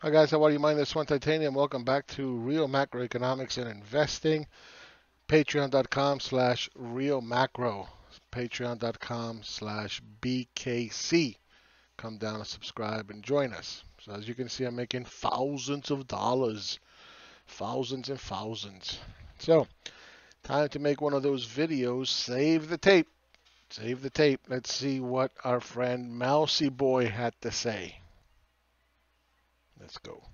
Hi guys, how are you? My name is Swan Titanium. Welcome back to Real Macroeconomics and Investing. Patreon.com/Real Macro. Patreon.com/BKC. Come down and subscribe and join us. So as you can see, I'm making thousands of dollars. Thousands and thousands. So, time to make one of those videos. Save the tape. Save the tape. Let's see what our friend Mousy Boy had to say. Let's go.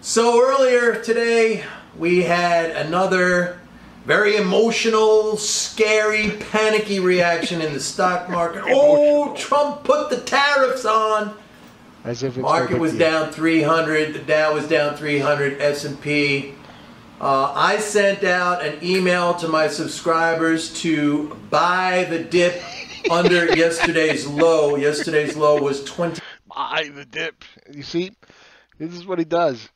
So earlier today, we had another very emotional, scary, panicky reaction in the stock market. Oh, Trump put the tariffs on. As if it's market was down 300. The Dow was down 300. S&P. I sent out an email to my subscribers to buy the dip under yesterday's low. Yesterday's low was 20. Buy the dip. You see, this is what he does.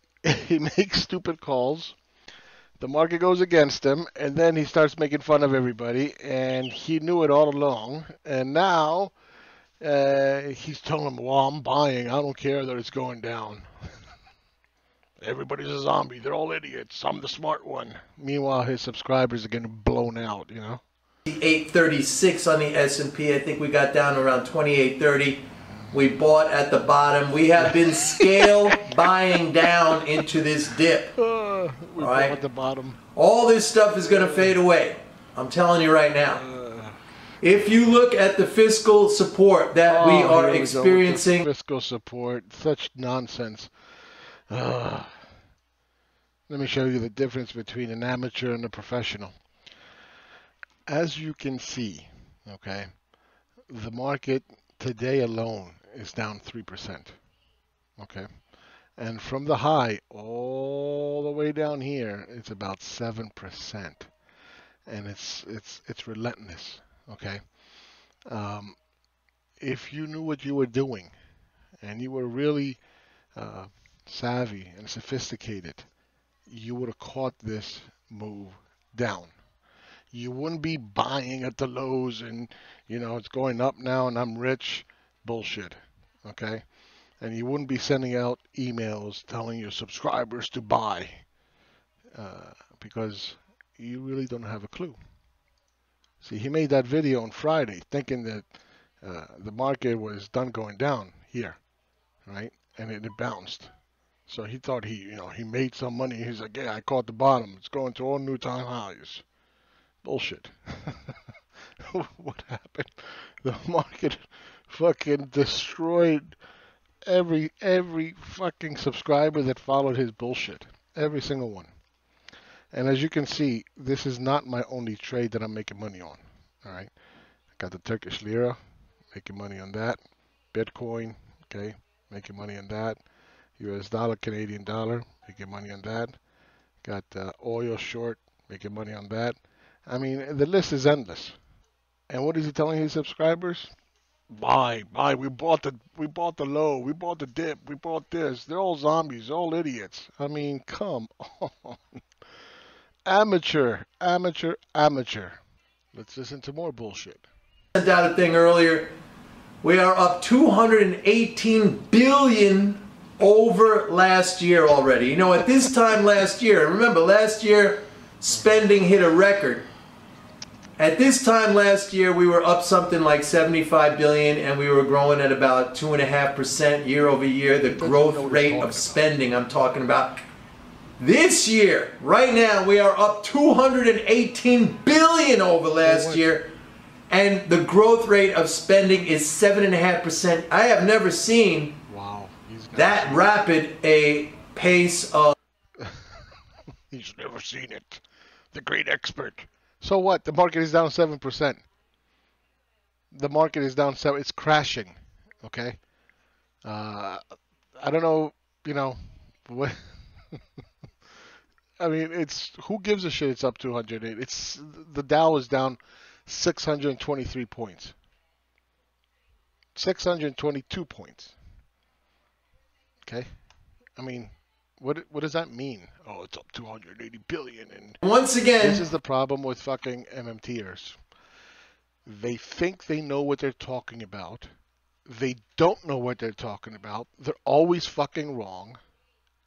He makes stupid calls. The market goes against him, and then he starts making fun of everybody. And he knew it all along. And now he's telling them, well, I'm buying. I don't care that it's going down. Everybody's a zombie. They're all idiots. I'm the smart one. Meanwhile, his subscribers are getting blown out, you know. 836 on the S&P. I think we got down around 2830. We bought at the bottom. We have been scale buying down into this dip. We all right? Bought at the bottom. All this stuff is going to fade away. I'm telling you right now. If you look at the fiscal support that we are experiencing. Fiscal support. Such nonsense. Let me show you the difference between an amateur and a professional. As you can see, okay, the market today alone is down 3%. Okay, and from the high all the way down here, it's about 7%, and it's relentless. Okay, if you knew what you were doing, and you were really savvy and sophisticated, you would have caught this move down. You wouldn't be buying at the lows and, you know, it's going up now and I'm rich. Bullshit. Okay? And you wouldn't be sending out emails telling your subscribers to buy because you really don't have a clue. See, he made that video on Friday thinking that the market was done going down here, right? And it bounced. So he thought he, you know, he made some money. He's like, yeah, I caught the bottom. It's going to all new time highs. Bullshit. What happened? The market fucking destroyed every fucking subscriber that followed his bullshit. Every single one. And as you can see, this is not my only trade that I'm making money on. All right. I got the Turkish lira, making money on that. Bitcoin, okay, making money on that. US dollar, Canadian dollar, making money on that. Got oil short, making money on that. I mean, the list is endless. And what is he telling his subscribers? Buy, buy. We bought the low. We bought the dip. We bought this. They're all zombies, all idiots. I mean, come on. Amateur, amateur, amateur. Let's listen to more bullshit. I sent out a thing earlier. We are up 218 billion over last year already. You know, at this time last year, and remember last year, spending hit a record. At this time last year, we were up something like 75 billion, and we were growing at about 2.5% year over year. The growth rate of spending I'm talking about. This year, right now, we are up 218 billion over last year, and the growth rate of spending is 7.5%. I have never seen that rapid a pace of. He's never seen it. The great expert. So what? The market is down 7%. The market is down 7%. It's crashing. Okay. I don't know. You know. What? I mean, it's who gives a shit? It's up 208. It's the Dow is down 623 points. 622 points. Okay. I mean. What does that mean? Oh, it's up 280 billion. And once again, this is the problem with fucking MMTers. They think they know what they're talking about. They don't know what they're talking about. They're always fucking wrong.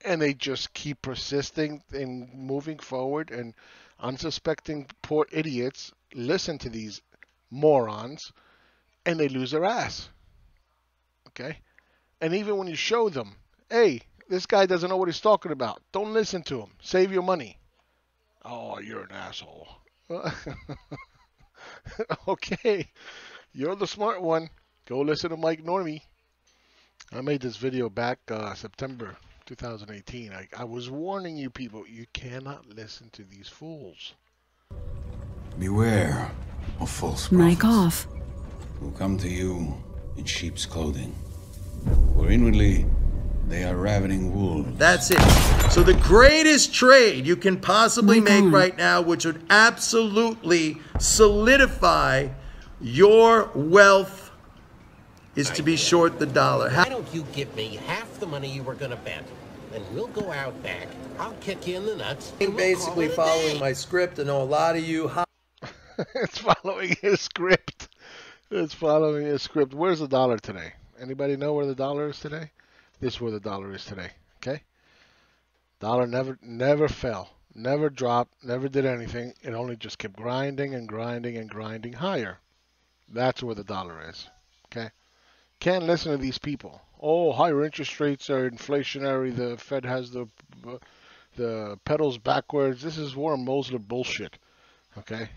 And they just keep persisting and moving forward, and unsuspecting poor idiots listen to these morons and they lose their ass. Okay? And even when you show them, hey, this guy doesn't know what he's talking about. Don't listen to him. Save your money. Oh, you're an asshole. Okay. You're the smart one. Go listen to Mike Norman. I made this video back September 2018. I was warning you people, you cannot listen to these fools. Beware of false prophets. Mike off. Who come to you in sheep's clothing. For inwardly, they are ravening wolves. That's it. So the greatest trade you can possibly make right now, which would absolutely solidify your wealth, is to be short the dollar. Why don't you give me half the money you were going to bet? And we'll go out back. I'll kick you in the nuts. I'm basically following my script. I know a lot of you... It's following his script. It's following his script. Where's the dollar today? Anybody know where the dollar is today? This is where the dollar is today. Okay? Dollar never fell. Never dropped. Never did anything. It only just kept grinding and grinding and grinding higher. That's where the dollar is. Okay? Can't listen to these people. Oh, higher interest rates are inflationary. The Fed has the pedals backwards. This is Warren Mosler bullshit. Okay?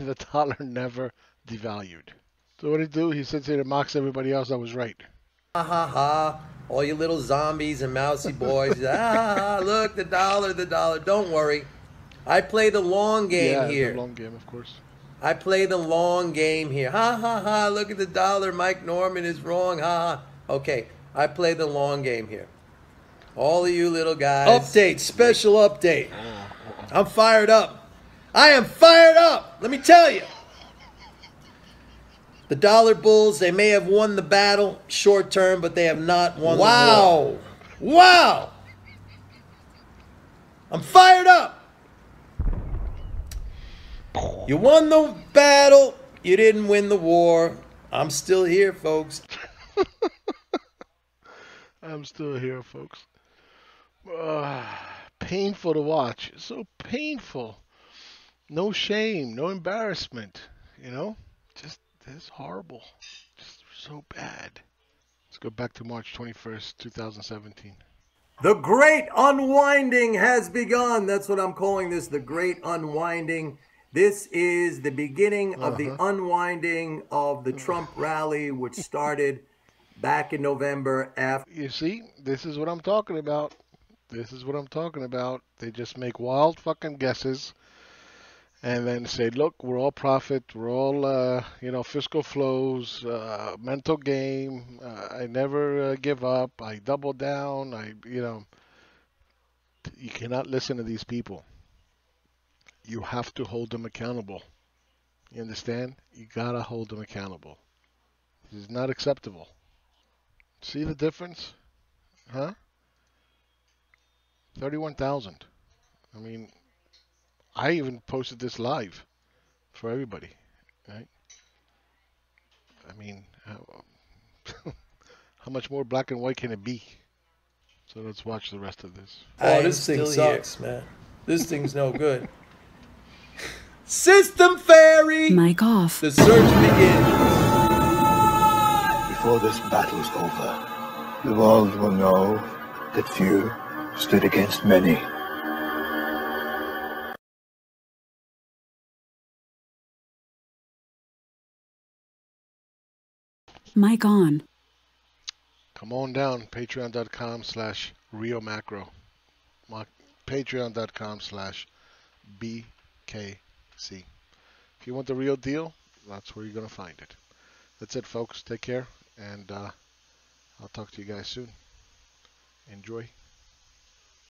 The dollar never devalued. So what did he do? He sits here and mocks everybody else that was right. Ha ha ha. All you little zombies and mousy boys. Ah, look, the dollar, the dollar. Don't worry. I play the long game here. Yeah, the long game, of course. I play the long game here. Ha ha ha, look at the dollar. Mike Norman is wrong. Ha ha. Okay, I play the long game here. All of you little guys. Update, special update. I'm fired up. I am fired up. Let me tell you. The dollar bulls, they may have won the battle short term, but they have not won the war. Wow! I'm fired up! You won the battle, you didn't win the war. I'm still here, folks. I'm still here, folks. Painful to watch. It's so painful. No shame, no embarrassment, you know? Just... This is horrible. Just so bad. Let's go back to March 21st, 2017. The great unwinding has begun. That's what I'm calling this, the great unwinding. This is the beginning of the unwinding of the Trump rally, which started back in November. After you see, this is what I'm talking about. This is what I'm talking about. They just make wild fucking guesses. And then say, look, we're all profit, we're all, you know, fiscal flows, mental game. I never give up. I double down. You know, you cannot listen to these people. You have to hold them accountable. You understand? You gotta hold them accountable. This is not acceptable. See the difference? Huh? 31,000. I mean... I even posted this live for everybody, right? I mean, how much more black and white can it be? So let's watch the rest of this. Oh, this thing sucks, man. This thing's no good. System fairy! Mic off. The search begins. Before this battle's over, the world will know that few stood against many. Mike on. Come on down. Patreon.com/Real Macro. Patreon.com/BKC. If you want the real deal, that's where you're going to find it. That's it, folks. Take care, and I'll talk to you guys soon. Enjoy.